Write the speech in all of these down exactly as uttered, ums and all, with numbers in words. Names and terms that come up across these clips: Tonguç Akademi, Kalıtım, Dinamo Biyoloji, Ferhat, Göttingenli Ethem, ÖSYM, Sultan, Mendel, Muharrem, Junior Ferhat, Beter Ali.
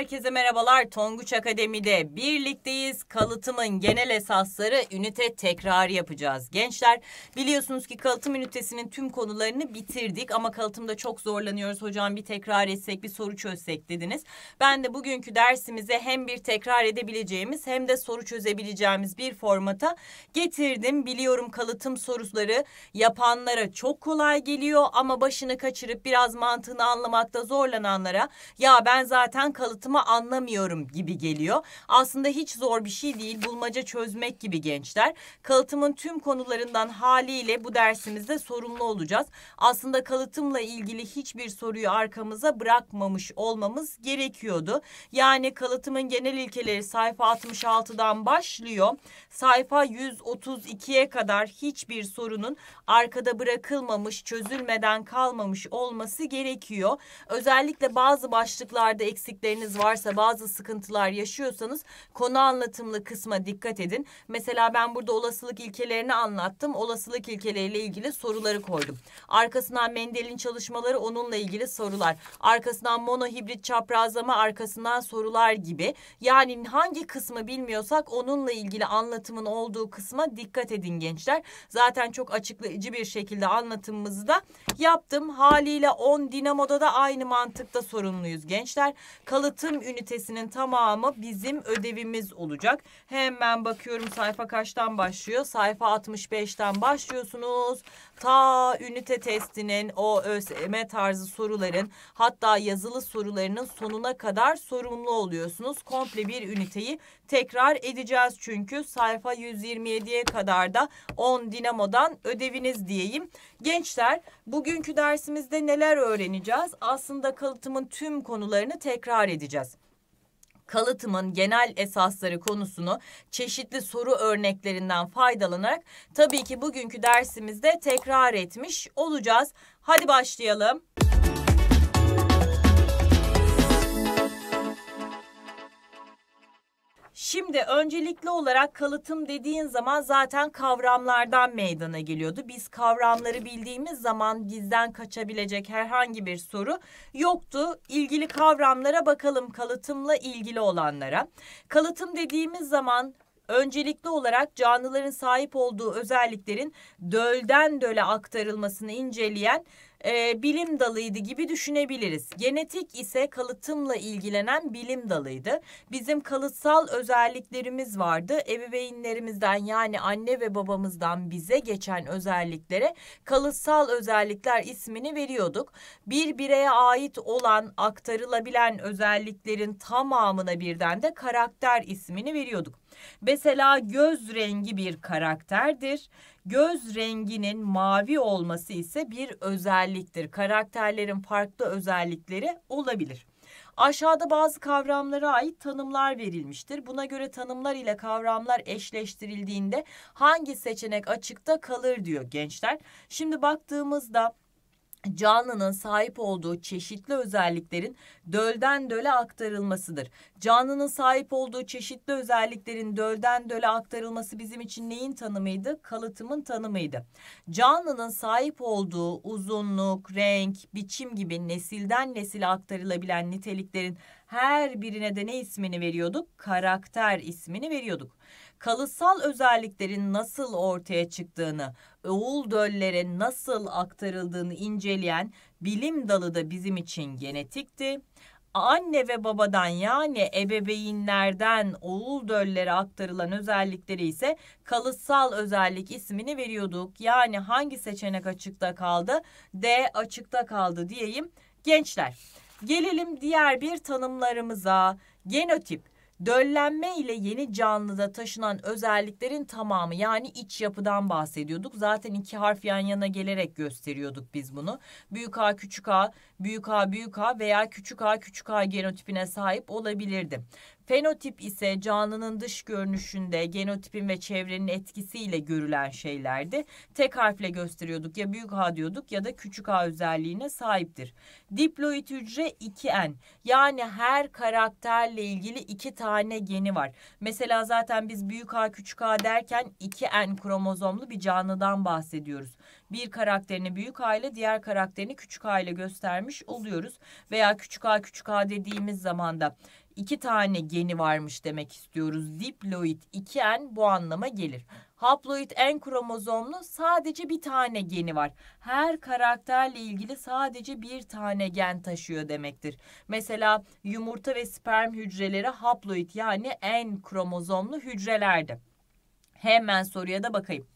Herkese merhabalar. Tonguç Akademi'de birlikteyiz. Kalıtımın genel esasları ünite tekrarı yapacağız. Gençler, biliyorsunuz ki kalıtım ünitesinin tüm konularını bitirdik ama kalıtımda çok zorlanıyoruz. Hocam bir tekrar etsek, bir soru çözsek dediniz. Ben de bugünkü dersimize hem bir tekrar edebileceğimiz hem de soru çözebileceğimiz bir formata getirdim. Biliyorum kalıtım soruları yapanlara çok kolay geliyor ama başını kaçırıp biraz mantığını anlamakta zorlananlara ya ben zaten kalıtım kalıtımı anlamıyorum gibi geliyor. Aslında hiç zor bir şey değil. Bulmaca çözmek gibi gençler. Kalıtımın tüm konularından haliyle bu dersimizde sorumlu olacağız. Aslında kalıtımla ilgili hiçbir soruyu arkamıza bırakmamış olmamız gerekiyordu. Yani kalıtımın genel ilkeleri sayfa altmış altıdan başlıyor. Sayfa yüz otuz ikiye kadar hiçbir sorunun arkada bırakılmamış, çözülmeden kalmamış olması gerekiyor. Özellikle bazı başlıklarda eksiklerin varsa, bazı sıkıntılar yaşıyorsanız konu anlatımlı kısma dikkat edin. Mesela ben burada olasılık ilkelerini anlattım. Olasılık ilkeleriyle ilgili soruları koydum. Arkasından Mendel'in çalışmaları, onunla ilgili sorular. Arkasından monohibrit çaprazlama, arkasından sorular gibi. Yani hangi kısmı bilmiyorsak onunla ilgili anlatımın olduğu kısma dikkat edin gençler. Zaten çok açıklayıcı bir şekilde anlatımımızı da yaptım. Haliyle on dinamoda da aynı mantıkta sorumluyuz gençler. Kalıtım Kalıtım ünitesinin tamamı bizim ödevimiz olacak. Hemen bakıyorum sayfa kaçtan başlıyor? Sayfa altmış beşten başlıyorsunuz. Ta ünite testinin, o ÖSYM tarzı soruların, hatta yazılı sorularının sonuna kadar sorumlu oluyorsunuz. Komple bir üniteyi tekrar edeceğiz çünkü sayfa yüz yirmi yediye kadar da on dinamodan ödeviniz diyeyim. Gençler, bugünkü dersimizde neler öğreneceğiz? Aslında kalıtımın tüm konularını tekrar edeceğiz. Kalıtımın genel esasları konusunu çeşitli soru örneklerinden faydalanarak tabii ki bugünkü dersimizde tekrar etmiş olacağız. Hadi başlayalım. Şimdi öncelikli olarak kalıtım dediğin zaman zaten kavramlardan meydana geliyordu. Biz kavramları bildiğimiz zaman bizden kaçabilecek herhangi bir soru yoktu. İlgili kavramlara bakalım, kalıtımla ilgili olanlara. Kalıtım dediğimiz zaman öncelikli olarak canlıların sahip olduğu özelliklerin dölden döle aktarılmasını inceleyen E, bilim dalıydı gibi düşünebiliriz. Genetik ise kalıtımla ilgilenen bilim dalıydı. Bizim kalıtsal özelliklerimiz vardı. Ebeveynlerimizden, yani anne ve babamızdan bize geçen özelliklere kalıtsal özellikler ismini veriyorduk. Bir bireye ait olan, aktarılabilen özelliklerin tamamına birden de karakter ismini veriyorduk. Mesela göz rengi bir karakterdir. Göz renginin mavi olması ise bir özelliktir. Karakterlerin farklı özellikleri olabilir. Aşağıda bazı kavramlara ait tanımlar verilmiştir. Buna göre tanımlar ile kavramlar eşleştirildiğinde hangi seçenek açıkta kalır diyor gençler. Şimdi baktığımızda canlının sahip olduğu çeşitli özelliklerin dölden döle aktarılmasıdır. Canlının sahip olduğu çeşitli özelliklerin dölden döle aktarılması bizim için neyin tanımıydı? Kalıtımın tanımıydı. Canlının sahip olduğu uzunluk, renk, biçim gibi nesilden nesile aktarılabilen niteliklerin her birine de ne ismini veriyorduk? Karakter ismini veriyorduk. Kalıtsal özelliklerin nasıl ortaya çıktığını, oğul döllere nasıl aktarıldığını inceleyen bilim dalı da bizim için genetikti. Anne ve babadan, yani ebeveynlerden oğul döllere aktarılan özellikleri ise kalıtsal özellik ismini veriyorduk. Yani hangi seçenek açıkta kaldı? D açıkta kaldı diyeyim gençler. Gelelim diğer bir tanımlarımıza. Genotip, döllenme ile yeni canlıda taşınan özelliklerin tamamı, yani iç yapıdan bahsediyorduk. Zaten iki harf yan yana gelerek gösteriyorduk biz bunu. Büyük A küçük A, büyük A büyük A veya küçük A küçük A genotipine sahip olabilirdi. Fenotip ise canlının dış görünüşünde genotipin ve çevrenin etkisiyle görülen şeylerdi. Tek harfle gösteriyorduk, ya büyük A diyorduk ya da küçük A özelliğine sahiptir. Diploid hücre iki N, yani her karakterle ilgili iki tane geni var. Mesela zaten biz büyük A küçük A derken iki N kromozomlu bir canlıdan bahsediyoruz. bir karakterini büyük A ile diğer karakterini küçük A ile göstermiş oluyoruz. Veya küçük A küçük A dediğimiz zaman da iki tane geni varmış demek istiyoruz. Diploid iki N bu anlama gelir. Haploid N kromozomlu sadece bir tane geni var. Her karakterle ilgili sadece bir tane gen taşıyor demektir. Mesela yumurta ve sperm hücreleri haploid yani N kromozomlu hücrelerdi. Hemen soruya da bakayım.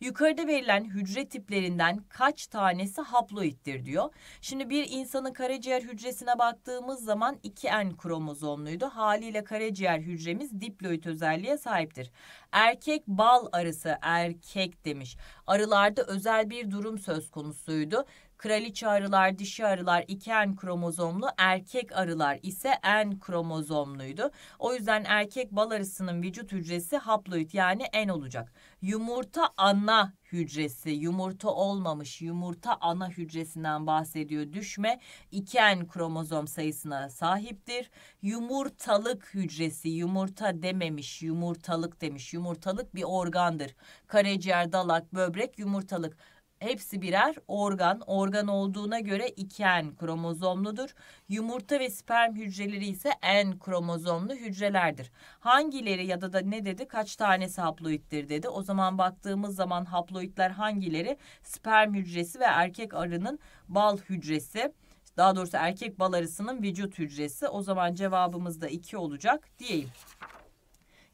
Yukarıda verilen hücre tiplerinden kaç tanesi haploittir diyor. Şimdi bir insanın karaciğer hücresine baktığımız zaman iki N kromozomluydu. Haliyle karaciğer hücremiz diploid özelliğe sahiptir. Erkek bal arısı erkek demiş. Arılarda özel bir durum söz konusuydu. Kraliçe arılar, dişi arılar iki N kromozomlu, erkek arılar ise N kromozomluydu. O yüzden erkek bal arısının vücut hücresi haploid yani N olacak. Yumurta ana hücresi, yumurta olmamış yumurta ana hücresinden bahsediyor. Düşme iki N kromozom sayısına sahiptir. Yumurtalık hücresi, yumurta dememiş, yumurtalık demiş. Yumurtalık bir organdır. Karaciğer, dalak, böbrek, yumurtalık. Hepsi birer organ. Organ olduğuna göre iki N kromozomludur. Yumurta ve sperm hücreleri ise N kromozomlu hücrelerdir. Hangileri ya da, da ne dedi? Kaç tanesi haploittir dedi. O zaman baktığımız zaman haploitler hangileri? Sperm hücresi ve erkek arının bal hücresi. Daha doğrusu erkek bal arısının vücut hücresi. O zaman cevabımız da iki olacak diyeyim.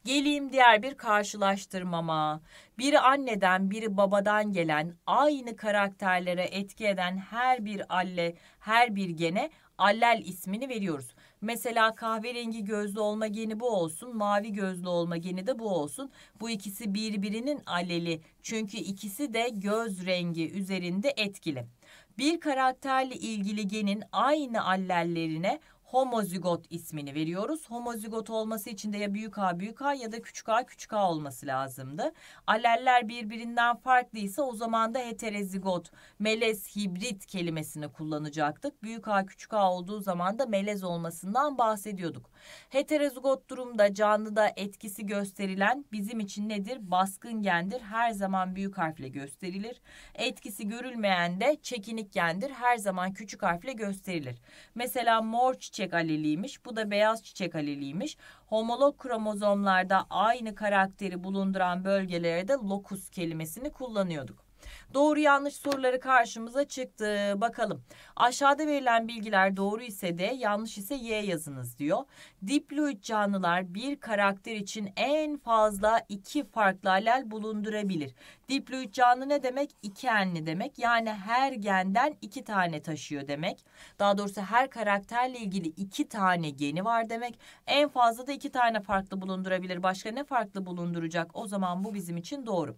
Geleyim diğer bir karşılaştırmama. Biri anneden, biri babadan gelen, aynı karakterlere etki eden her bir alle, her bir gene allel ismini veriyoruz. Mesela kahverengi gözlü olma geni bu olsun, mavi gözlü olma geni de bu olsun. Bu ikisi birbirinin alleli. Çünkü ikisi de göz rengi üzerinde etkili. Bir karakterle ilgili genin aynı allellerine homozigot ismini veriyoruz. Homozigot olması için de ya büyük A büyük A ya da küçük A küçük A olması lazımdı. Alleller birbirinden farklıysa o zaman da heterozigot, melez, hibrit kelimesini kullanacaktık. Büyük A küçük A olduğu zaman da melez olmasından bahsediyorduk. Heterozigot durumda canlıda etkisi gösterilen bizim için nedir? Baskın gendir. Her zaman büyük harfle gösterilir. Etkisi görülmeyen de çekinik gendir. Her zaman küçük harfle gösterilir. Mesela mor çiçek çiçek aleliymiş. Bu da beyaz çiçek aleliymiş. Homolog kromozomlarda aynı karakteri bulunduran bölgelere de lokus kelimesini kullanıyorduk. Doğru yanlış soruları karşımıza çıktı. Bakalım. Aşağıda verilen bilgiler doğru ise D, yanlış ise Y yazınız diyor. Diploid canlılar bir karakter için en fazla iki farklı allel bulundurabilir. Diploid canlı ne demek? İki enli demek. Yani her genden iki tane taşıyor demek. Daha doğrusu her karakterle ilgili iki tane geni var demek. En fazla da iki tane farklı bulundurabilir. Başka ne farklı bulunduracak? O zaman bu bizim için doğru.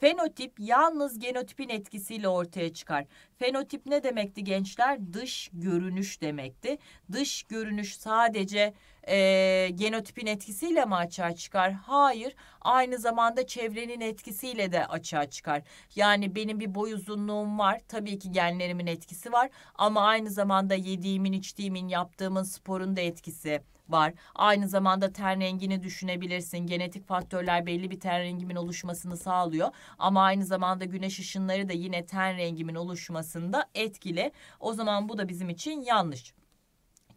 Fenotip yalnız genotipin etkisiyle ortaya çıkar. Fenotip ne demekti gençler? Dış görünüş demekti. Dış görünüş sadece e, genotipin etkisiyle mi açığa çıkar? Hayır. Aynı zamanda çevrenin etkisiyle de açığa çıkar. Yani benim bir boy uzunluğum var. Tabii ki genlerimin etkisi var. Ama aynı zamanda yediğimin, içtiğimin, yaptığımın, sporun da etkisi var. Aynı zamanda ten rengini düşünebilirsin. Genetik faktörler belli bir ten rengimin oluşmasını sağlıyor. Ama aynı zamanda güneş ışınları da yine ten rengimin oluşmasında etkili. O zaman bu da bizim için yanlış.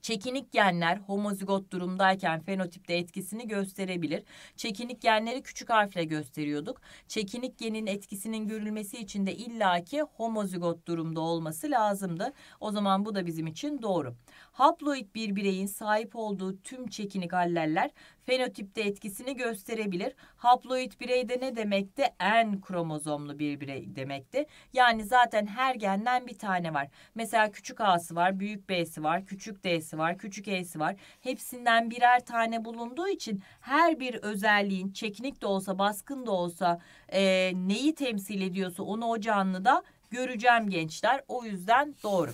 Çekinik genler homozigot durumdayken fenotipte etkisini gösterebilir. Çekinik genleri küçük harfle gösteriyorduk. Çekinik genin etkisinin görülmesi için de illaki homozigot durumda olması lazımdı. O zaman bu da bizim için doğru. Haploid bir bireyin sahip olduğu tüm çekinik alleller fenotipte etkisini gösterebilir. Haploid birey de ne demekti? N kromozomlu bir birey demekti. Yani zaten her genden bir tane var. Mesela küçük A'sı var, büyük B'si var, küçük D'si var, küçük E'si var. Hepsinden birer tane bulunduğu için her bir özelliğin çekinik de olsa, baskın da olsa e, neyi temsil ediyorsa onu o canlıda göreceğim gençler. O yüzden doğru.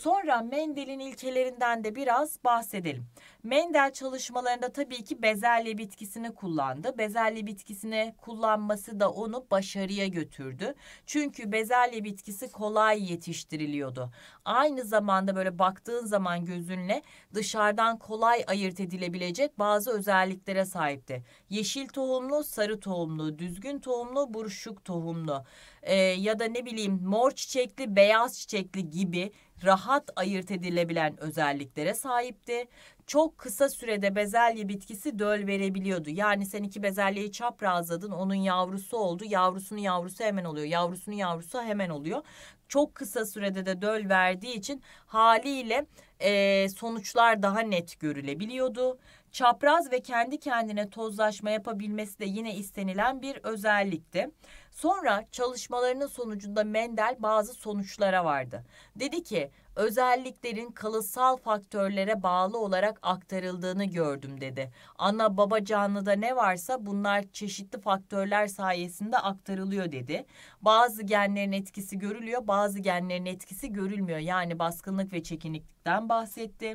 Sonra Mendel'in ilkelerinden de biraz bahsedelim. Mendel çalışmalarında tabii ki bezelye bitkisini kullandı. Bezelye bitkisini kullanması da onu başarıya götürdü. Çünkü bezelye bitkisi kolay yetiştiriliyordu. Aynı zamanda böyle baktığın zaman gözünle dışarıdan kolay ayırt edilebilecek bazı özelliklere sahipti. Yeşil tohumlu, sarı tohumlu, düzgün tohumlu, buruşuk tohumlu ee, ya da ne bileyim mor çiçekli, beyaz çiçekli gibi rahat ayırt edilebilen özelliklere sahipti. Çok kısa sürede bezelye bitkisi döl verebiliyordu. Yani sen iki bezelyeyi çaprazladın, onun yavrusu oldu. Yavrusunun yavrusu hemen oluyor. Yavrusunun yavrusu hemen oluyor. Çok kısa sürede de döl verdiği için haliyle e, sonuçlar daha net görülebiliyordu. Çapraz ve kendi kendine tozlaşma yapabilmesi de yine istenilen bir özellikti. Sonra çalışmalarının sonucunda Mendel bazı sonuçlara vardı. Dedi ki özelliklerin kalıtsal faktörlere bağlı olarak aktarıldığını gördüm dedi. Ana baba canlıda ne varsa bunlar çeşitli faktörler sayesinde aktarılıyor dedi. Bazı genlerin etkisi görülüyor, bazı genlerin etkisi görülmüyor. Yani baskınlık ve çekiniklikten bahsetti.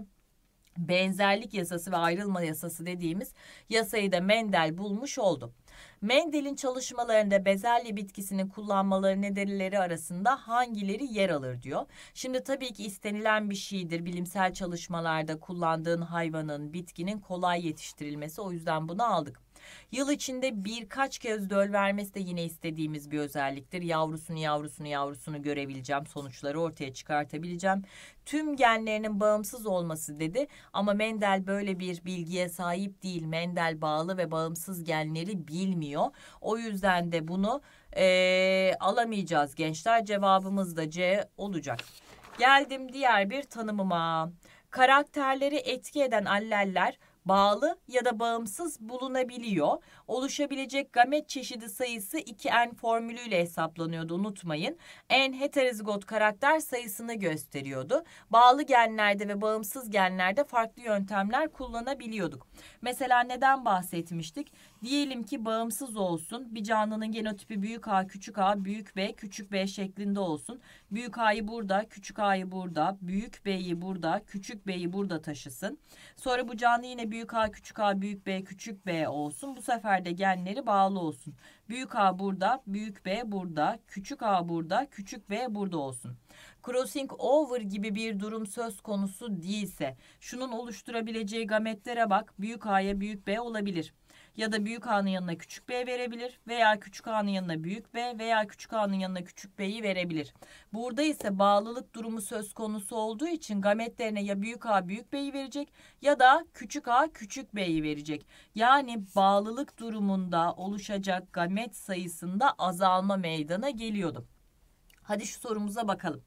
Benzerlik yasası ve ayrılma yasası dediğimiz yasayı da Mendel bulmuş oldu. Mendel'in çalışmalarında bezelye bitkisinin kullanmaları nedenleri arasında hangileri yer alır diyor. Şimdi tabii ki istenilen bir şeydir. Bilimsel çalışmalarda kullandığın hayvanın, bitkinin kolay yetiştirilmesi. O yüzden bunu aldık. Yıl içinde birkaç kez döl vermesi de yine istediğimiz bir özelliktir. Yavrusunu yavrusunu yavrusunu görebileceğim, sonuçları ortaya çıkartabileceğim. Tüm genlerinin bağımsız olması dedi ama Mendel böyle bir bilgiye sahip değil. Mendel bağlı ve bağımsız genleri bilmiyor. O yüzden de bunu ee, alamayacağız gençler. Cevabımız da C olacak. Geldim diğer bir tanımıma. Karakterleri etki eden alleller bağlı ya da bağımsız bulunabiliyor. Oluşabilecek gamet çeşidi sayısı iki n formülüyle hesaplanıyordu, unutmayın. N heterozigot karakter sayısını gösteriyordu. Bağlı genlerde ve bağımsız genlerde farklı yöntemler kullanabiliyorduk. Mesela neden bahsetmiştik? Diyelim ki bağımsız olsun. Bir canlının genotipi büyük A, küçük A, büyük B, küçük B şeklinde olsun. Büyük A'yı burada, küçük A'yı burada, büyük B'yi burada, küçük B'yi burada taşısın. Sonra bu canlı yine büyük A, küçük A, büyük B, küçük B olsun. Bu sefer de genleri bağlı olsun. Büyük A burada, büyük B burada, küçük A burada, küçük B burada olsun. Crossing over gibi bir durum söz konusu değilse, şunun oluşturabileceği gametlere bak. Büyük A'ya büyük B olabilir. Ya da büyük A'nın yanına küçük B verebilir veya küçük A'nın yanına büyük B veya küçük A'nın yanına küçük B'yi verebilir. Burada ise bağlılık durumu söz konusu olduğu için gametlerine ya büyük A büyük B'yi verecek ya da küçük A küçük B'yi verecek. Yani bağlılık durumunda oluşacak gamet sayısında azalma meydana geliyordu. Hadi şu sorumuza bakalım.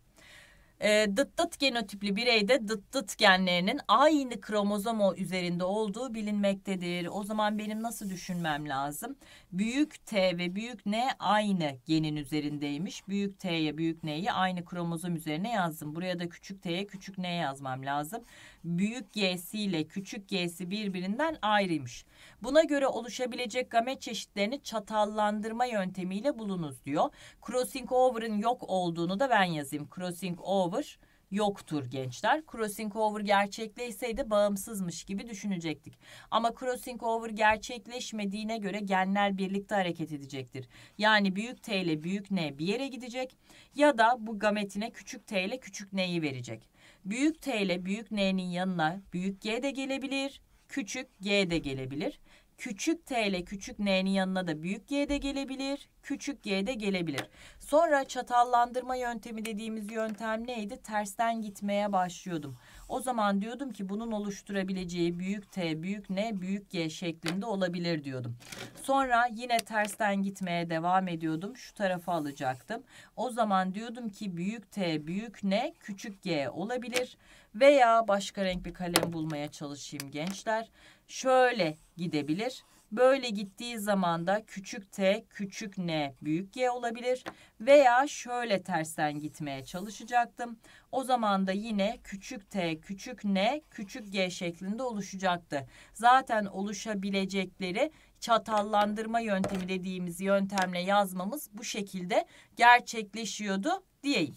Dıt dıt genotipli bireyde dıt dıt genlerinin aynı kromozomo üzerinde olduğu bilinmektedir. O zaman benim nasıl düşünmem lazım? Büyük T ve büyük N aynı genin üzerindeymiş. Büyük T'ye büyük N'yi aynı kromozom üzerine yazdım. Buraya da küçük T'ye küçük N yazmam lazım. Büyük G'si ile küçük G'si birbirinden ayrıymış. Buna göre oluşabilecek gamet çeşitlerini çatallandırma yöntemiyle bulunuz diyor. Crossing over'ın yok olduğunu da ben yazayım. Crossing over yoktur gençler. Crossing over gerçekleşseydi bağımsızmış gibi düşünecektik. Ama crossing over gerçekleşmediğine göre genler birlikte hareket edecektir. Yani büyük T ile büyük N bir yere gidecek ya da bu gametine küçük T ile küçük N'yi verecek. Büyük T ile büyük N'nin yanına büyük G de gelebilir, küçük G de gelebilir. Küçük T ile küçük N'nin yanına da büyük G de gelebilir, küçük G de gelebilir. Sonra çatallandırma yöntemi dediğimiz yöntem neydi? Tersten gitmeye başlıyordum. O zaman diyordum ki bunun oluşturabileceği büyük T, büyük N, büyük G şeklinde olabilir diyordum. Sonra yine tersten gitmeye devam ediyordum. Şu tarafa alacaktım. O zaman diyordum ki büyük T, büyük N, küçük G olabilir. Veya başka renk bir kalem bulmaya çalışayım gençler. Şöyle gidebilir. Böyle gittiği zaman da küçük T, küçük N, büyük G olabilir. Veya şöyle tersten gitmeye çalışacaktım. O zaman da yine küçük T, küçük N, küçük G şeklinde oluşacaktı. Zaten oluşabilecekleri çatallandırma yöntemi dediğimiz yöntemle yazmamız bu şekilde gerçekleşiyordu diyeyim.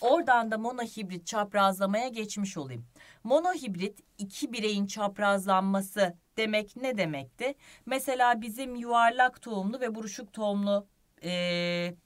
Oradan da monohibrit çaprazlamaya geçmiş olayım. Monohibrit iki bireyin çaprazlanması demek ne demekti? Mesela bizim yuvarlak tohumlu ve buruşuk tohumlu e,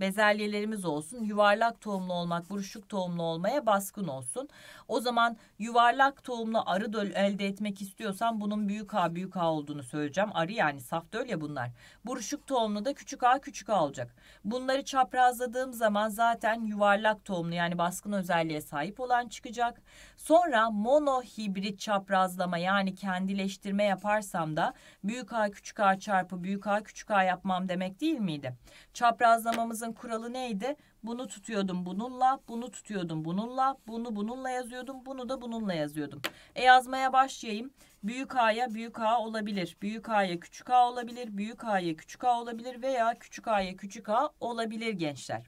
bezelyelerimiz olsun. Yuvarlak tohumlu olmak buruşuk tohumlu olmaya baskın olsun. O zaman yuvarlak tohumlu arı döl elde etmek istiyorsam bunun büyük A büyük A olduğunu söyleyeceğim. Arı yani saf döl ya bunlar. Buruşuk tohumlu da küçük A küçük A olacak. Bunları çaprazladığım zaman zaten yuvarlak tohumlu yani baskın özelliğe sahip olan çıkacak. Sonra monohibrit çaprazlama yani kendileştirme yaparsam da büyük A küçük A çarpı büyük A küçük A yapmam demek değil miydi? Çaprazlamamızın kuralı neydi? Bunu tutuyordum bununla, bunu tutuyordum bununla, bunu bununla yazıyordum, bunu da bununla yazıyordum. E yazmaya başlayayım. Büyük A'ya büyük A olabilir, büyük A'ya küçük A olabilir, büyük A'ya küçük A olabilir veya küçük A'ya küçük A olabilir gençler.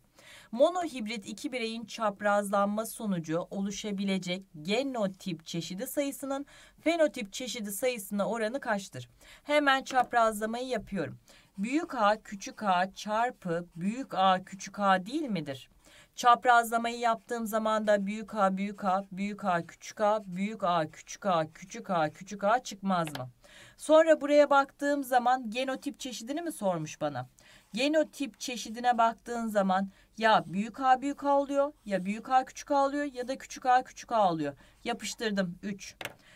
Monohibrit iki bireyin çaprazlanma sonucu oluşabilecek genotip çeşidi sayısının fenotip çeşidi sayısına oranı kaçtır? Hemen çaprazlamayı yapıyorum. Büyük A küçük A çarpı büyük A küçük A değil midir? Çaprazlamayı yaptığım zaman da büyük A büyük A büyük A küçük A büyük A küçük A küçük A küçük A çıkmaz mı? Sonra buraya baktığım zaman genotip çeşidini mi sormuş bana? Genotip çeşidine baktığın zaman ya büyük A büyük A oluyor ya büyük A küçük A oluyor ya da küçük A küçük A oluyor. Yapıştırdım üç.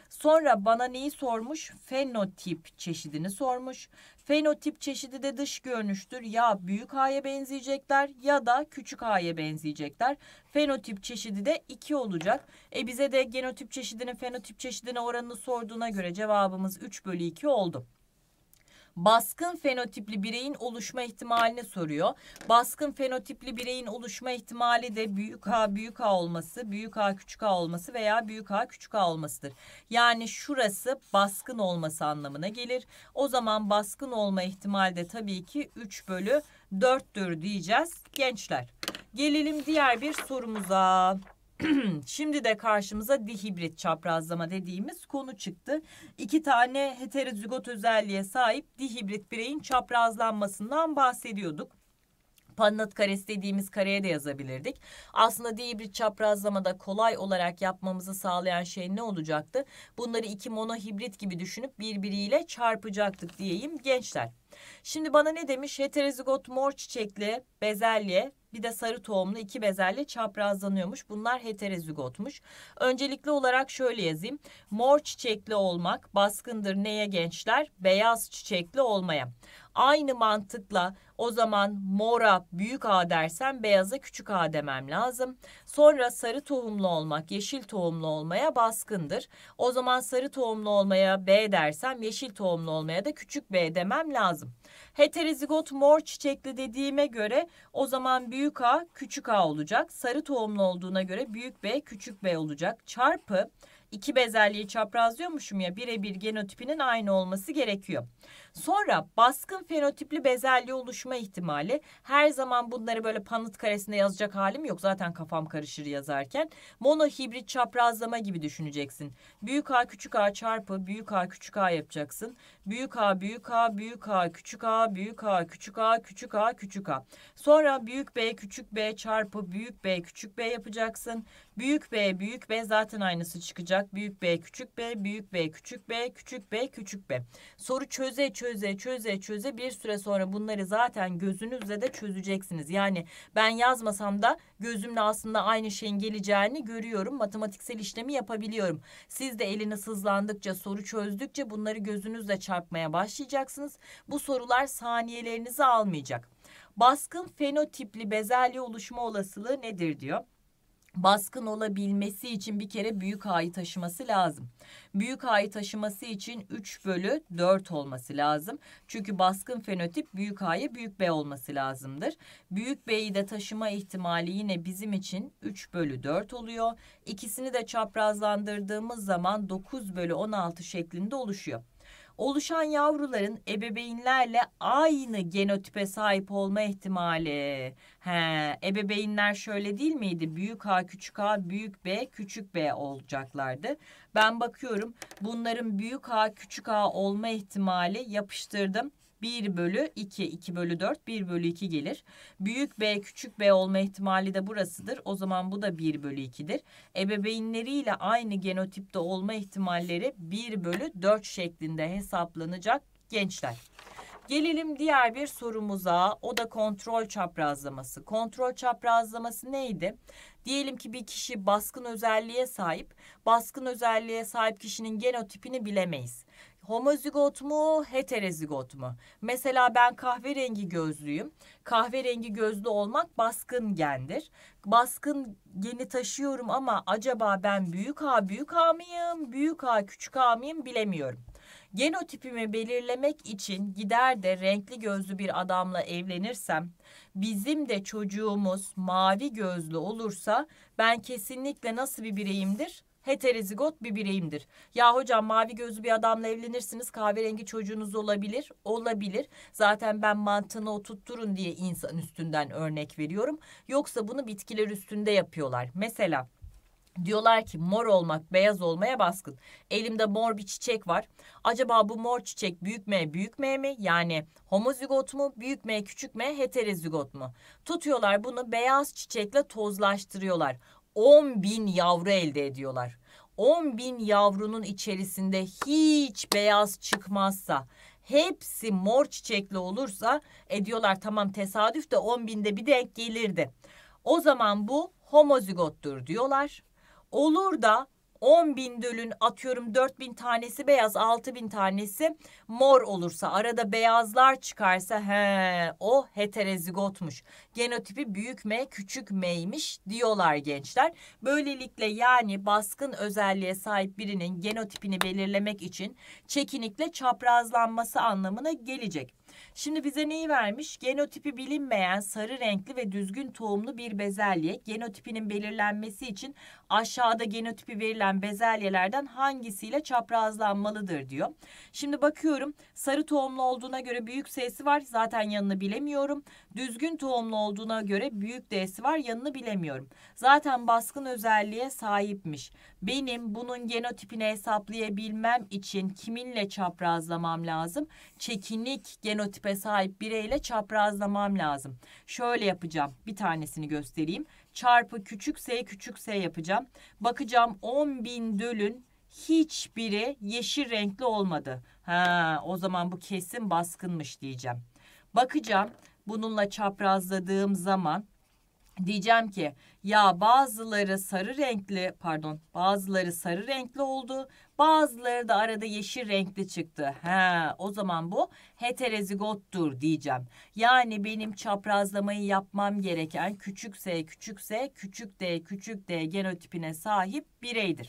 Sonra bana neyi sormuş? Fenotip çeşidini sormuş. Fenotip çeşidi de dış görünüştür. Ya büyük A'ya benzeyecekler ya da küçük A'ya benzeyecekler. Fenotip çeşidi de iki olacak. E bize de genotip çeşidinin fenotip çeşidine oranını sorduğuna göre cevabımız üç bölü iki oldu. Baskın fenotipli bireyin oluşma ihtimalini soruyor. Baskın fenotipli bireyin oluşma ihtimali de büyük A büyük A olması, büyük A küçük A olması veya büyük A küçük A olmasıdır. Yani şurası baskın olması anlamına gelir. O zaman baskın olma ihtimali de tabii ki üç bölü dörttür diyeceğiz gençler. Gelelim diğer bir sorumuza. Şimdi de karşımıza dihibrit çaprazlama dediğimiz konu çıktı. İki tane heterozigot özelliğe sahip dihibrit bireyin çaprazlanmasından bahsediyorduk. Pannat karesi dediğimiz kareye de yazabilirdik. Aslında dihibrit çaprazlamada kolay olarak yapmamızı sağlayan şey ne olacaktı? Bunları iki monohibrit gibi düşünüp birbiriyle çarpacaktık diyeyim gençler. Şimdi bana ne demiş? Heterozigot mor çiçekli bezelye bir de sarı tohumlu iki bezelye çaprazlanıyormuş. Bunlar heterozigotmuş. Öncelikli olarak şöyle yazayım. Mor çiçekli olmak baskındır neye gençler? Beyaz çiçekli olmaya. Aynı mantıkla o zaman mora büyük A dersen beyaza küçük A demem lazım. Sonra sarı tohumlu olmak yeşil tohumlu olmaya baskındır. O zaman sarı tohumlu olmaya B dersem yeşil tohumlu olmaya da küçük B demem lazım. Heterozigot mor çiçekli dediğime göre o zaman büyük A küçük A olacak. Sarı tohumlu olduğuna göre büyük B küçük B olacak. Çarpı iki bezelyeyi çaprazlıyormuşum ya birebir genotipinin aynı olması gerekiyor. Sonra baskın fenotipli bezelye oluşma ihtimali her zaman bunları böyle Punnett karesinde yazacak halim yok. Zaten kafam karışır yazarken. Monohibrit çaprazlama gibi düşüneceksin. Büyük A küçük A çarpı büyük A küçük A yapacaksın. Büyük A büyük A büyük A küçük A büyük A küçük A küçük A küçük A. Sonra büyük B küçük B çarpı büyük B küçük B yapacaksın. Büyük B büyük B zaten aynısı çıkacak. Büyük B küçük B büyük B küçük B küçük B küçük B. Soru çöze çöze çöze çöze bir süre sonra bunları zaten gözünüzle de çözeceksiniz. Yani ben yazmasam da gözümle aslında aynı şeyin geleceğini görüyorum. Matematiksel işlemi yapabiliyorum. Siz de eliniz hızlandıkça soru çözdükçe bunları gözünüzle çarpmaya başlayacaksınız. Bu sorular saniyelerinizi almayacak. Baskın fenotipli bezelye oluşma olasılığı nedir diyor. Baskın olabilmesi için bir kere büyük A'yı taşıması lazım. Büyük A'yı taşıması için üç bölü dört olması lazım. Çünkü baskın fenotip büyük A'ya büyük B olması lazımdır. Büyük B'yi de taşıma ihtimali yine bizim için üç bölü dört oluyor. İkisini de çaprazlandırdığımız zaman dokuz bölü on altı şeklinde oluşuyor. Oluşan yavruların ebeveynlerle aynı genotipe sahip olma ihtimali. He, ebeveynler şöyle değil miydi? Büyük A, küçük A, büyük B, küçük B olacaklardı. Ben bakıyorum bunların büyük A, küçük A olma ihtimali yapıştırdım. bir bölü iki, iki bölü dört, bir bölü iki gelir. Büyük B küçük B olma ihtimali de burasıdır. O zaman bu da bir bölü iki'dir. Ebeveynleriyle aynı genotipte olma ihtimalleri bir bölü dört şeklinde hesaplanacak gençler. Gelelim diğer bir sorumuza. O da kontrol çaprazlaması. Kontrol çaprazlaması neydi? Diyelim ki bir kişi baskın özelliğe sahip. Baskın özelliğe sahip kişinin genotipini bilemeyiz. Homozigot mu, heterozigot mu? Mesela ben kahverengi gözlüyüm. Kahverengi gözlü olmak baskın gendir. Baskın geni taşıyorum ama acaba ben büyük A büyük A mıyım, büyük A küçük A mıyım bilemiyorum. Genotipimi belirlemek için gider de renkli gözlü bir adamla evlenirsem, bizim de çocuğumuz mavi gözlü olursa ben kesinlikle nasıl bir bireyimdir? Heterozigot bir bireyimdir. Ya hocam mavi gözlü bir adamla evlenirsiniz, kahverengi çocuğunuz olabilir. Olabilir. Zaten ben mantığını oturtturun diye insan üstünden örnek veriyorum. Yoksa bunu bitkiler üstünde yapıyorlar. Mesela diyorlar ki mor olmak beyaz olmaya baskın. Elimde mor bir çiçek var. Acaba bu mor çiçek büyük M büyük M mi? Yani homozigot mu? Büyük M küçük M heterozigot mu? Tutuyorlar bunu beyaz çiçekle tozlaştırıyorlar. on bin yavru elde ediyorlar. on bin yavrunun içerisinde hiç beyaz çıkmazsa, hepsi mor çiçekli olursa e diyorlar tamam tesadüf de on binde bir denk gelirdi. O zaman bu homozigottur diyorlar. Olur da on bin dölün atıyorum dört bin tanesi beyaz, altı bin tanesi mor olursa, arada beyazlar çıkarsa he, o heterozigotmuş. Genotipi büyük M küçük M'ymiş diyorlar gençler. Böylelikle yani baskın özelliğe sahip birinin genotipini belirlemek için çekinikle çaprazlanması anlamına gelecek. Şimdi bize neyi vermiş? Genotipi bilinmeyen sarı renkli ve düzgün tohumlu bir bezelye. Genotipinin belirlenmesi için aşağıda genotipi verilen bezelyelerden hangisiyle çaprazlanmalıdır diyor. Şimdi bakıyorum sarı tohumlu olduğuna göre büyük S'si var. Zaten yanını bilemiyorum. Düzgün tohumlu olduğuna göre büyük D'si var. Yanını bilemiyorum. Zaten baskın özelliğe sahipmiş. Benim bunun genotipini hesaplayabilmem için kiminle çaprazlamam lazım? Çekinik genotipini genotipe sahip bireyle çaprazlamam lazım. Şöyle yapacağım. Bir tanesini göstereyim. Çarpı küçük s küçük s yapacağım. Bakacağım on bin dölün hiçbiri yeşil renkli olmadı. Ha, o zaman bu kesin baskınmış diyeceğim. Bakacağım bununla çaprazladığım zaman diyeceğim ki ya bazıları sarı renkli pardon bazıları sarı renkli oldu. Bazıları da arada yeşil renkli çıktı. He, o zaman bu heterozigottur diyeceğim. Yani benim çaprazlamayı yapmam gereken küçük s, küçük s, küçük d, küçük d genotipine sahip bireydir.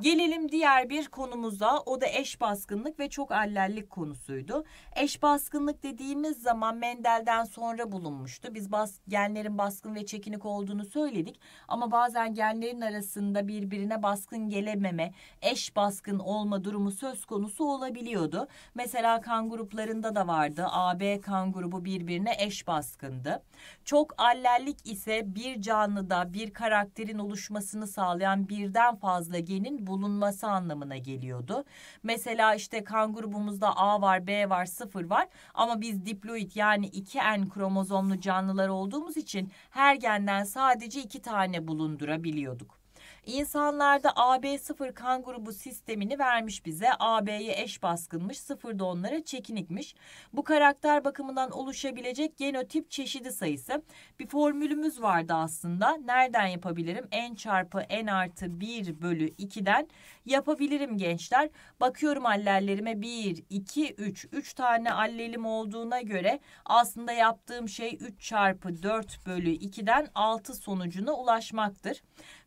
Gelelim diğer bir konumuza. O da eş baskınlık ve çok allellik konusuydu. Eş baskınlık dediğimiz zaman Mendel'den sonra bulunmuştu. Biz bas, genlerin baskın ve çekinik olduğunu söyledik. Ama bazen genlerin arasında birbirine baskın gelememe, eş baskın olma durumu söz konusu olabiliyordu. Mesela kan gruplarında da vardı. A B kan grubu birbirine eş baskındı. Çok allellik ise bir canlıda bir karakterin oluşmasını sağlayan birden fazla genin bulunması anlamına geliyordu. Mesela işte kan grubumuzda A var, B var, sıfır var ama biz diploid yani iki N kromozomlu canlılar olduğumuz için her genden sadece iki tane bulundurabiliyorduk. İnsanlarda A B sıfır kan grubu sistemini vermiş bize. A B'ye eş baskınmış, sıfır da onlara çekinikmiş. Bu karakter bakımından oluşabilecek genotip çeşidi sayısı. Bir formülümüz vardı aslında. Nereden yapabilirim? N çarpı N artı bir bölü iki'den yapabilirim gençler. Bakıyorum allellerime bir, iki, üç. üç tane allelim olduğuna göre aslında yaptığım şey üç çarpı dört bölü iki'den altı sonucuna ulaşmaktır.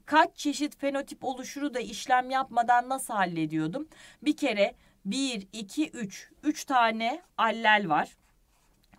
Kaç çeşit fenotip oluşuru da işlem yapmadan nasıl hallediyordum? Bir kere bir, iki, üç. üç tane allel var.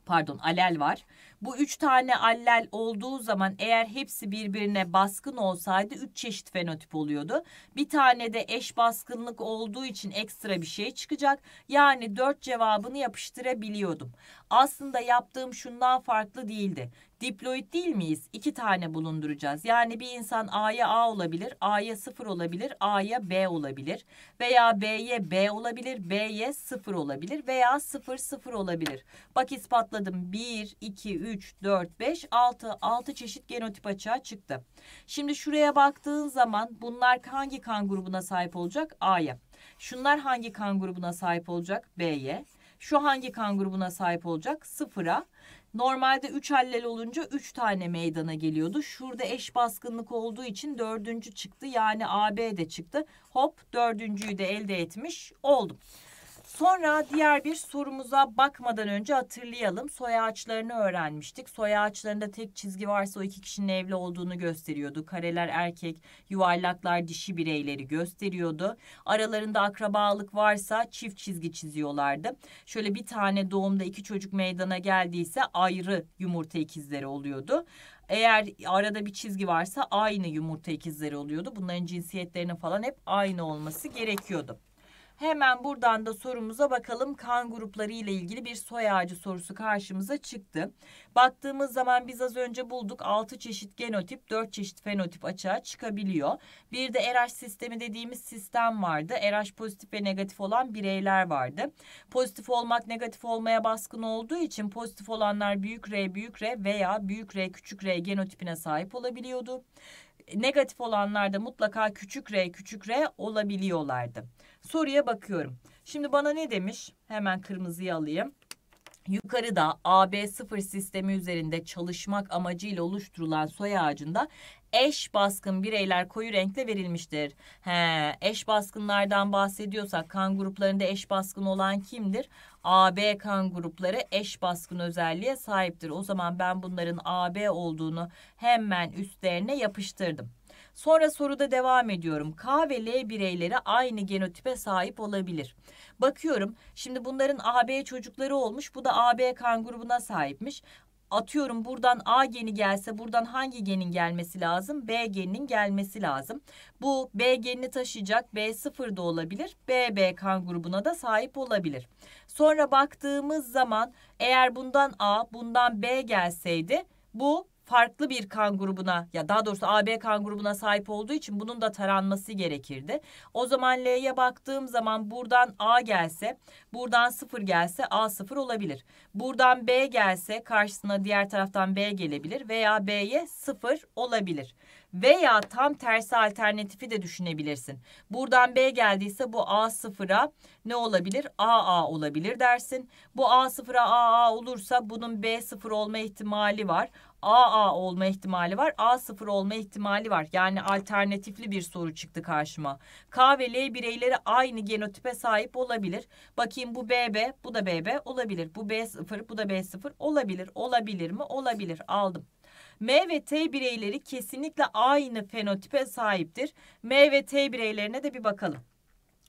Pardon, alel var. Bu üç tane allel olduğu zaman eğer hepsi birbirine baskın olsaydı üç çeşit fenotip oluyordu. Bir tane de eş baskınlık olduğu için ekstra bir şey çıkacak. Yani dört cevabını yapıştırabiliyordum. Aslında yaptığım şundan farklı değildi. Diploid değil miyiz? İki tane bulunduracağız. Yani bir insan A'ya A olabilir, A'ya sıfır olabilir, A'ya B olabilir veya B'ye B olabilir, B'ye sıfır olabilir veya sıfır sıfır olabilir. Bak ispatladım. bir, iki, üç, dört, beş, altı, altı çeşit genotip açığa çıktı. Şimdi şuraya baktığın zaman bunlar hangi kan grubuna sahip olacak? A'ya. Şunlar hangi kan grubuna sahip olacak? B'ye. Şu hangi kan grubuna sahip olacak? Sıfıra. Normalde üç allel olunca üç tane meydana geliyordu. Şurada eş baskınlık olduğu için dördüncü çıktı. Yani A B de çıktı. Hop dördüncüyü de elde etmiş oldum. Sonra diğer bir sorumuza bakmadan önce hatırlayalım. Soy ağaçlarını öğrenmiştik. Soy ağaçlarında tek çizgi varsa o iki kişinin evli olduğunu gösteriyordu. Kareler erkek, yuvarlaklar dişi bireyleri gösteriyordu. Aralarında akrabalık varsa çift çizgi çiziyorlardı. Şöyle bir tane doğumda iki çocuk meydana geldiyse ayrı yumurta ikizleri oluyordu. Eğer arada bir çizgi varsa aynı yumurta ikizleri oluyordu. Bunların cinsiyetlerinin falan hep aynı olması gerekiyordu. Hemen buradan da sorumuza bakalım. Kan grupları ile ilgili bir soy ağacı sorusu karşımıza çıktı. Baktığımız zaman biz az önce bulduk. altı çeşit genotip, dört çeşit fenotip açığa çıkabiliyor. Bir de R H sistemi dediğimiz sistem vardı. R H pozitif ve negatif olan bireyler vardı. Pozitif olmak negatif olmaya baskın olduğu için pozitif olanlar büyük R, büyük R veya büyük R, küçük R genotipine sahip olabiliyordu. Negatif olanlarda mutlaka küçük R, küçük R olabiliyorlardı. Soruya bakıyorum. Şimdi bana ne demiş? Hemen kırmızıyı alayım. Yukarıda A B sıfır sistemi üzerinde çalışmak amacıyla oluşturulan soy ağacında eş baskın bireyler koyu renkle verilmiştir. He, eş baskınlardan bahsediyorsak kan gruplarında eş baskın olan kimdir? A B kan grupları eş baskın özelliğe sahiptir. O zaman ben bunların A B olduğunu hemen üstlerine yapıştırdım. Sonra soruda devam ediyorum. K ve L bireyleri aynı genotipe sahip olabilir. Bakıyorum. Şimdi bunların A B çocukları olmuş. Bu da A B kan grubuna sahipmiş. Atıyorum buradan A geni gelse buradan hangi genin gelmesi lazım? B geninin gelmesi lazım. Bu B genini taşıyacak B sıfır da olabilir. B B kan grubuna da sahip olabilir. Sonra baktığımız zaman eğer bundan A bundan B gelseydi bu farklı bir kan grubuna ya daha doğrusu A B kan grubuna sahip olduğu için bunun da taranması gerekirdi. O zaman L'ye baktığım zaman buradan A gelse, buradan sıfır gelse A sıfır olabilir. Buradan B gelse karşısına diğer taraftan B gelebilir veya B'ye sıfır olabilir. Veya tam tersi alternatifi de düşünebilirsin. Buradan B geldiyse bu A sıfıra ne olabilir? A A olabilir dersin. Bu A sıfıra A A olursa bunun B sıfır olma ihtimali var. A A olma ihtimali var. A sıfır olma ihtimali var. Yani alternatifli bir soru çıktı karşıma. K ve L bireyleri aynı genotipe sahip olabilir. Bakayım bu B B, bu da B B olabilir. Bu B sıfır, bu da B sıfır olabilir. Olabilir mi? Olabilir. Aldım. M ve T bireyleri kesinlikle aynı fenotipe sahiptir. M ve T bireylerine de bir bakalım.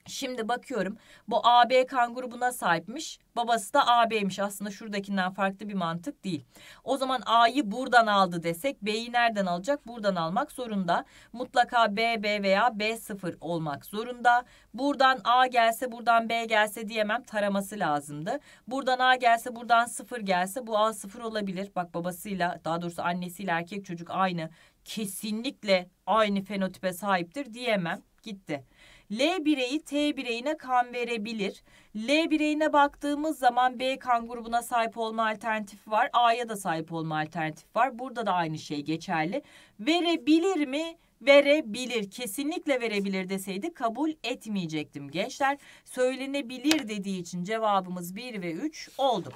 Şimdi bakıyorum. Bu A B kan grubuna sahipmiş. Babası da A B'ymiş. Aslında şuradakinden farklı bir mantık değil. O zaman A'yı buradan aldı desek B'yi nereden alacak? Buradan almak zorunda. Mutlaka B B veya B sıfır olmak zorunda. Buradan A gelse buradan B gelse diyemem. Taraması lazımdı. Buradan A gelse buradan sıfır gelse bu A sıfır olabilir. Bak babasıyla daha doğrusu annesiyle erkek çocuk aynı. Kesinlikle aynı fenotipe sahiptir diyemem. Gitti. L bireyi T bireyine kan verebilir. L bireyine baktığımız zaman B kan grubuna sahip olma alternatifi var. A'ya da sahip olma alternatifi var. Burada da aynı şey geçerli. Verebilir mi? Verebilir. Kesinlikle verebilir deseydi kabul etmeyecektim gençler. Söylenebilir dediği için cevabımız bir ve üç oldu.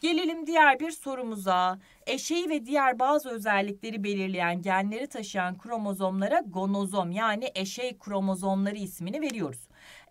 Gelelim diğer bir sorumuza. Eşeği ve diğer bazı özellikleri belirleyen genleri taşıyan kromozomlara gonozom yani eşey kromozomları ismini veriyoruz.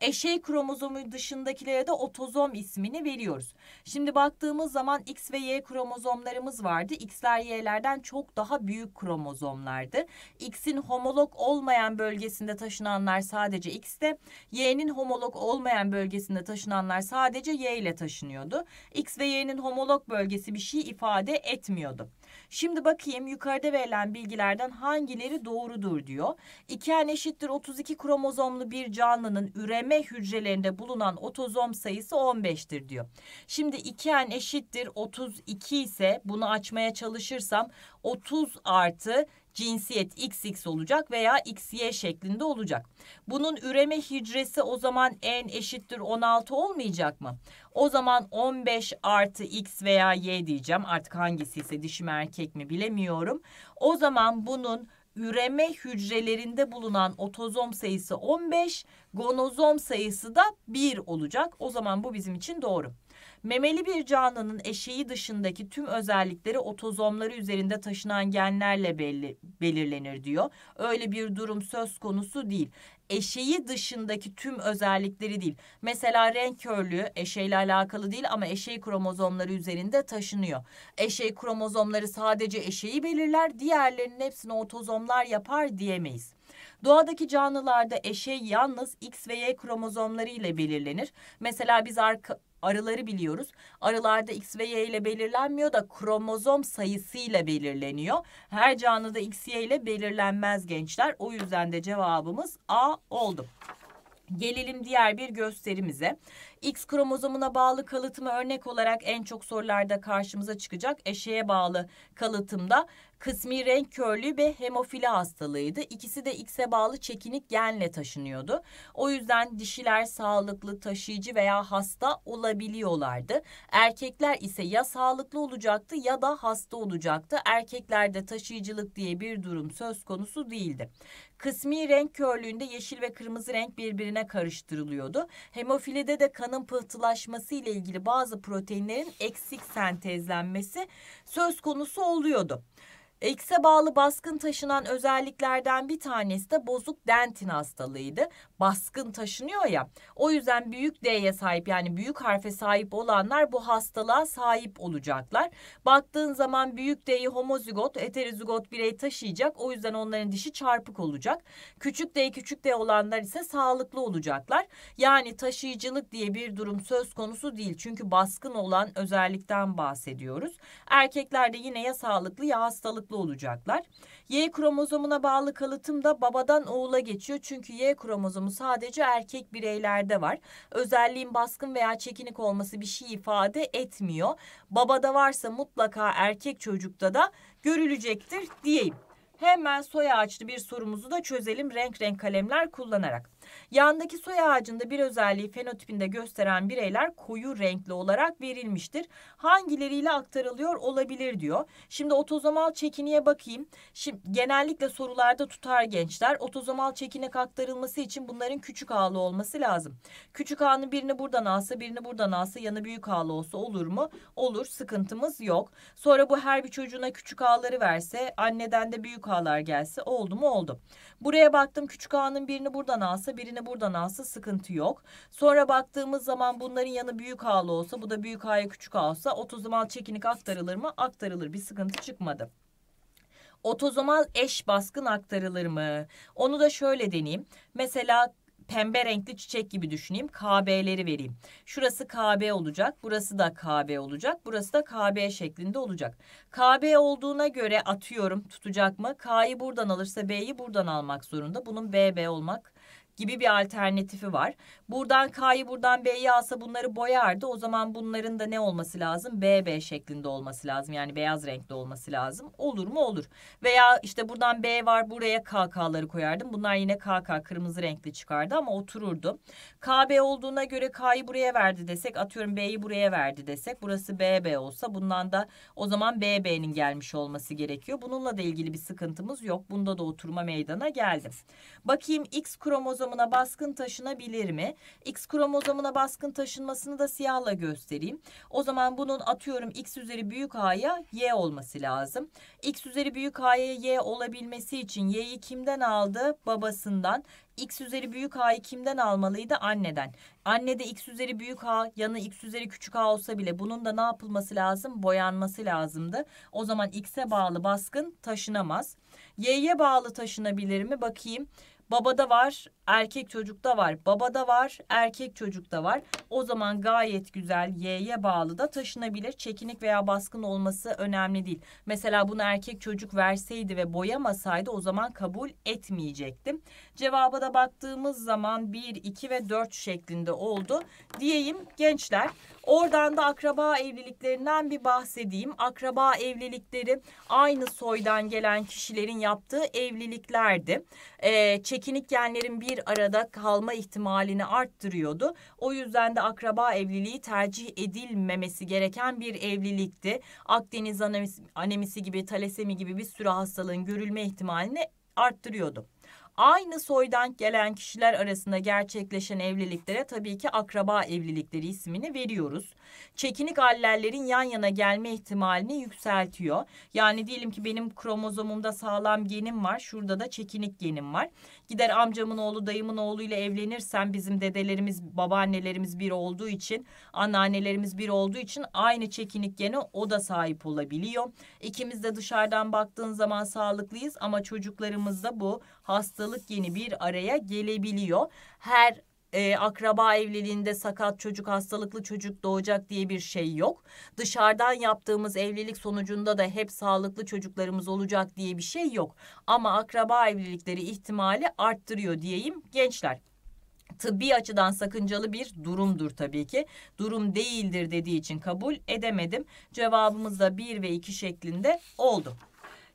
Eşey kromozomu dışındakilere de otozom ismini veriyoruz. Şimdi baktığımız zaman X ve Y kromozomlarımız vardı. X'ler Y'lerden çok daha büyük kromozomlardı. X'in homolog olmayan bölgesinde taşınanlar sadece X'te, Y'nin homolog olmayan bölgesinde taşınanlar sadece Y ile taşınıyordu. X ve Y'nin homolog bölgesi bir şey ifade etmiyordu. Şimdi bakayım yukarıda verilen bilgilerden hangileri doğrudur diyor. iki n eşittir otuz iki kromozomlu bir canlının üreme hücrelerinde bulunan otozom sayısı on beş'tir diyor. Şimdi iki n eşittir otuz iki ise bunu açmaya çalışırsam otuz artı cinsiyet X X olacak veya X Y şeklinde olacak. Bunun üreme hücresi o zaman N eşittir on altı olmayacak mı? O zaman on beş artı X veya Y diyeceğim. Artık hangisi ise dişi mi erkek mi bilemiyorum. O zaman bunun üreme hücrelerinde bulunan otozom sayısı on beş, gonozom sayısı da bir olacak. O zaman bu bizim için doğru. Memeli bir canlının eşeği dışındaki tüm özellikleri otozomları üzerinde taşınan genlerle belli, belirlenir diyor. Öyle bir durum söz konusu değil. Eşeği dışındaki tüm özellikleri değil. Mesela renk körlüğü eşeğiyle alakalı değil ama eşey kromozomları üzerinde taşınıyor. Eşey kromozomları sadece eşeği belirler, diğerlerinin hepsini otozomlar yapar diyemeyiz. Doğadaki canlılarda eşey yalnız X ve Y kromozomları ile belirlenir. Mesela biz arka... arıları biliyoruz. Arılarda X ve Y ile belirlenmiyor da kromozom sayısıyla belirleniyor. Her canlıda X, Y ile belirlenmez gençler. O yüzden de cevabımız A oldu. Gelelim diğer bir gösterimize. X kromozomuna bağlı kalıtımı örnek olarak en çok sorularda karşımıza çıkacak eşeğe bağlı kalıtımda kısmi renk körlüğü ve hemofili hastalığıydı. İkisi de X'e bağlı çekinik genle taşınıyordu. O yüzden dişiler sağlıklı, taşıyıcı veya hasta olabiliyorlardı. Erkekler ise ya sağlıklı olacaktı ya da hasta olacaktı. Erkeklerde taşıyıcılık diye bir durum söz konusu değildi. Kısmi renk körlüğünde yeşil ve kırmızı renk birbirine karıştırılıyordu. Hemofilide de kanın pıhtılaşması ile ilgili bazı proteinlerin eksik sentezlenmesi söz konusu oluyordu. X'e bağlı baskın taşınan özelliklerden bir tanesi de bozuk dentin hastalığıydı. Baskın taşınıyor ya. O yüzden büyük D'ye sahip yani büyük harfe sahip olanlar bu hastalığa sahip olacaklar. Baktığın zaman büyük D'yi homozigot, heterozigot birey taşıyacak. O yüzden onların dişi çarpık olacak. Küçük D, küçük D olanlar ise sağlıklı olacaklar. Yani taşıyıcılık diye bir durum söz konusu değil. Çünkü baskın olan özellikten bahsediyoruz. Erkeklerde yine ya sağlıklı ya hastalıklı olacaklar. Y kromozomuna bağlı kalıtım da babadan oğula geçiyor. Çünkü Y kromozomu sadece erkek bireylerde var. Özelliğin baskın veya çekinik olması bir şey ifade etmiyor. Babada varsa mutlaka erkek çocukta da görülecektir diyeyim. Hemen soy ağaçlı bir sorumuzu da çözelim renk renk kalemler kullanarak. Yandaki soy ağacında bir özelliği fenotipinde gösteren bireyler koyu renkli olarak verilmiştir. Hangileriyle aktarılıyor olabilir diyor. Şimdi otozomal çekiniğe bakayım. Şimdi genellikle sorularda tutar gençler. Otozomal çekinek aktarılması için bunların küçük A'lı olması lazım. Küçük A'nın birini buradan alsa, birini buradan alsa, yanı büyük A'lı olsa olur mu? Olur. Sıkıntımız yok. Sonra bu her bir çocuğuna küçük A'ları verse, anneden de büyük A'lar gelse oldu mu? Oldu. Buraya baktım. Küçük A'nın birini buradan alsa, birini buradan alsa sıkıntı yok. Sonra baktığımız zaman bunların yanı büyük A'lı olsa, bu da büyük A'ya küçük A olsa otozomal çekinik aktarılır mı? Aktarılır. Bir sıkıntı çıkmadı. Otozomal eş baskın aktarılır mı? Onu da şöyle deneyeyim. Mesela pembe renkli çiçek gibi düşüneyim. K B'leri vereyim. Şurası K B olacak. Burası da K B olacak. Burası da K B şeklinde olacak. K B olduğuna göre atıyorum tutacak mı? K'yı buradan alırsa B'yi buradan almak zorunda. Bunun B B olmak gibi bir alternatifi var. Buradan K'yı buradan B'yi alsa bunları boyardı. O zaman bunların da ne olması lazım? B B şeklinde olması lazım. Yani beyaz renkli olması lazım. Olur mu? Olur. Veya işte buradan B var, buraya K K'ları koyardım. Bunlar yine K K kırmızı renkli çıkardı ama otururdu. K B olduğuna göre K'yı buraya verdi desek, atıyorum B'yi buraya verdi desek, burası B B olsa bundan da o zaman B B'nin gelmiş olması gerekiyor. Bununla da ilgili bir sıkıntımız yok. Bunda da oturma meydana geldi. Bakayım X kromozom kromozomuna baskın taşınabilir mi? X kromozomuna baskın taşınmasını da siyahla göstereyim. O zaman bunun atıyorum X üzeri büyük A'ya Y olması lazım. X üzeri büyük A'ya Y olabilmesi için Y'yi kimden aldı? Babasından. X üzeri büyük A'yı kimden almalıydı? Anneden. Anne de X üzeri büyük A yanı X üzeri küçük A olsa bile bunun da ne yapılması lazım? Boyanması lazımdı. O zaman X'e bağlı baskın taşınamaz. Y'ye bağlı taşınabilir mi? Bakayım. Babada var, erkek çocukta var. Babada var, erkek çocukta var. O zaman gayet güzel Y'ye bağlı da taşınabilir. Çekinik veya baskın olması önemli değil. Mesela bunu erkek çocuk verseydi ve boyamasaydı o zaman kabul etmeyecektim. Cevaba da baktığımız zaman bir, iki ve dört şeklinde oldu diyeyim gençler. Oradan da akraba evliliklerinden bir bahsedeyim. Akraba evlilikleri aynı soydan gelen kişilerin yaptığı evliliklerdi. Ee, çekinik genlerin bir arada kalma ihtimalini arttırıyordu. O yüzden de akraba evliliği tercih edilmemesi gereken bir evlilikti. Akdeniz anemisi gibi, talasemi gibi bir sürü hastalığın görülme ihtimalini arttırıyordu. Aynı soydan gelen kişiler arasında gerçekleşen evliliklere tabii ki akraba evlilikleri ismini veriyoruz. Çekinik allellerin yan yana gelme ihtimalini yükseltiyor. Yani diyelim ki benim kromozomumda sağlam genim var. Şurada da çekinik genim var. Gider amcamın oğlu, dayımın oğluyla evlenirsem bizim dedelerimiz, babaannelerimiz bir olduğu için, anneannelerimiz bir olduğu için aynı çekinik gene o da sahip olabiliyor. İkimiz de dışarıdan baktığın zaman sağlıklıyız ama çocuklarımızda bu hastalık geni bir araya gelebiliyor. Her e, akraba evliliğinde sakat çocuk, hastalıklı çocuk doğacak diye bir şey yok. Dışarıdan yaptığımız evlilik sonucunda da hep sağlıklı çocuklarımız olacak diye bir şey yok. Ama akraba evlilikleri ihtimali arttırıyor diyeyim gençler. Tıbbi açıdan sakıncalı bir durumdur tabii ki. Durum değildir dediği için kabul edemedim. Cevabımız da bir ve iki şeklinde oldu.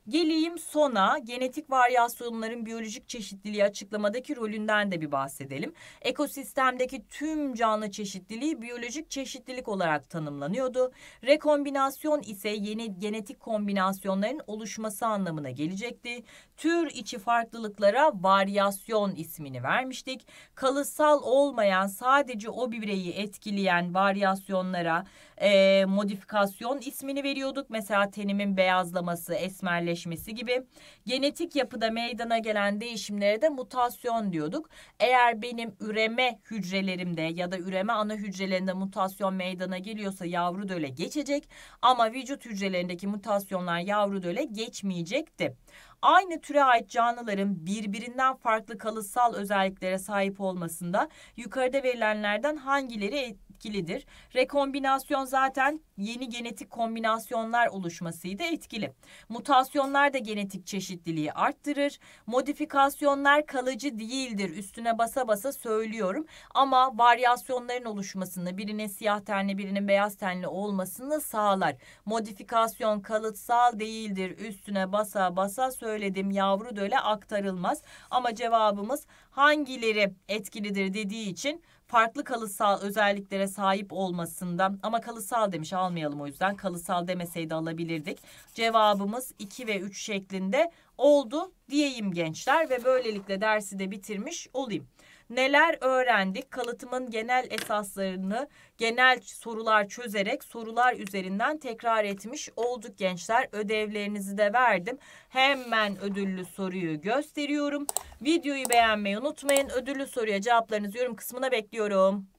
Geleyim sona, genetik varyasyonların biyolojik çeşitliliği açıklamadaki rolünden de bir bahsedelim. Ekosistemdeki tüm canlı çeşitliliği biyolojik çeşitlilik olarak tanımlanıyordu. Rekombinasyon ise yeni genetik kombinasyonların oluşması anlamına gelecekti. Tür içi farklılıklara varyasyon ismini vermiştik. Kalıtsal olmayan, sadece o bireyi etkileyen varyasyonlara e, modifikasyon ismini veriyorduk. Mesela tenimin beyazlaması, esmerleşmesi gibi. Genetik yapıda meydana gelen değişimlere de mutasyon diyorduk. Eğer benim üreme hücrelerimde ya da üreme ana hücrelerinde mutasyon meydana geliyorsa yavru döle geçecek ama vücut hücrelerindeki mutasyonlar yavru döle geçmeyecekti. Aynı türe ait canlıların birbirinden farklı kalıtsal özelliklere sahip olmasında yukarıda verilenlerden hangileri etkilidir? Rekombinasyon zaten yeni genetik kombinasyonlar oluşmasıyla etkili. Mutasyonlar da genetik çeşitliliği arttırır. Modifikasyonlar kalıcı değildir. Üstüne basa basa söylüyorum. Ama varyasyonların oluşmasını, birinin siyah tenli birinin beyaz tenli olmasını sağlar. Modifikasyon kalıtsal değildir. Üstüne basa basa söyledim. Yavru döle aktarılmaz. Ama cevabımız hangileri etkilidir dediği için farklı kalıtsal özelliklere sahip olmasında, ama kalıtsal demiş, almayalım o yüzden, kalıtsal demeseydi alabilirdik. Cevabımız iki ve üç şeklinde oldu diyeyim gençler ve böylelikle dersi de bitirmiş olayım. Neler öğrendik? Kalıtımın genel esaslarını genel sorular çözerek sorular üzerinden tekrar etmiş olduk gençler. Ödevlerinizi de verdim. Hemen ödüllü soruyu gösteriyorum. Videoyu beğenmeyi unutmayın. Ödüllü soruya cevaplarınızı yorum kısmına bekliyorum.